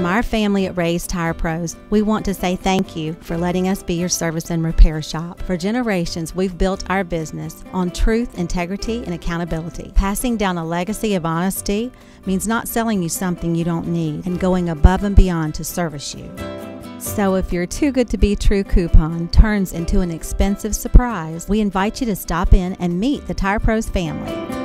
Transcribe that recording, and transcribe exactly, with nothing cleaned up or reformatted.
From our family at Ray's Tire Pros, we want to say thank you for letting us be your service and repair shop. For generations, we've built our business on truth, integrity, and accountability. Passing down a legacy of honesty means not selling you something you don't need and going above and beyond to service you. So if your too good to be true coupon turns into an expensive surprise, we invite you to stop in and meet the Tire Pros family.